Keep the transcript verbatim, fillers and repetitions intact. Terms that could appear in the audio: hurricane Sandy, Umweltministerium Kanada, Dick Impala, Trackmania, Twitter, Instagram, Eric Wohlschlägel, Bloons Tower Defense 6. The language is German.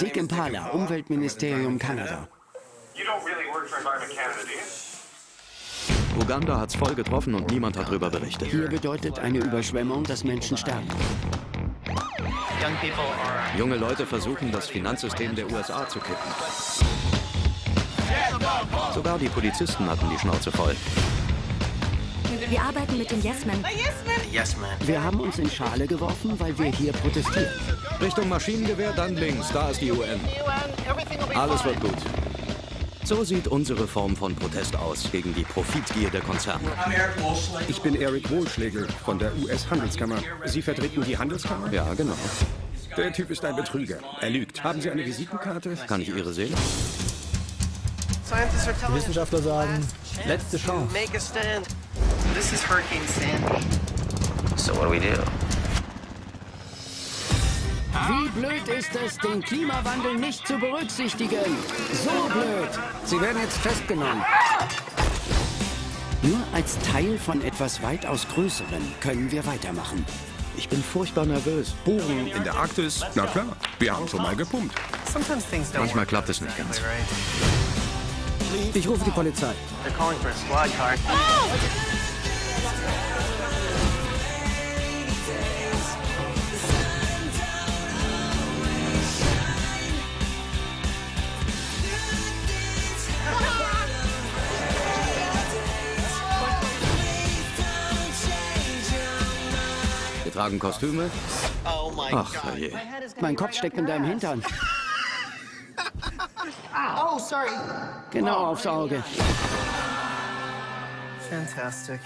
Dick Impala, Umweltministerium Kanada. Uganda hat's voll getroffen und niemand hat darüber berichtet. Hier bedeutet eine Überschwemmung, dass Menschen sterben. Junge Leute versuchen, das Finanzsystem der U S A zu kippen. Sogar die Polizisten hatten die Schnauze voll. Wir arbeiten mit den Yes Men. Die Yes Men. Wir haben uns in Schale geworfen, weil wir hier protestieren. Richtung Maschinengewehr, dann links, da ist die U N. Alles wird gut. So sieht unsere Form von Protest aus gegen die Profitgier der Konzerne. Ich bin Eric Wohlschlägel von der U S-Handelskammer. Sie vertreten die Handelskammer? Ja, genau. Der Typ ist ein Betrüger. Er lügt. Haben Sie eine Visitenkarte? Kann ich Ihre sehen? Wissenschaftler sagen, letzte Chance. This is hurricane Sandy. So what do we do? Wie blöd ist es, den Klimawandel nicht zu berücksichtigen? So blöd! Sie werden jetzt festgenommen. Nur als Teil von etwas weitaus Größerem können wir weitermachen. Ich bin furchtbar nervös. Bohren in der Arktis? Na klar, wir haben schon mal gepumpt. Manchmal klappt es nicht ganz. Ich rufe die Polizei. Wir tragen Kostüme. Ach, herrje. Mein Kopf steckt in deinem Hintern. Oh, sorry. Genau aufs Auge. Fantastic.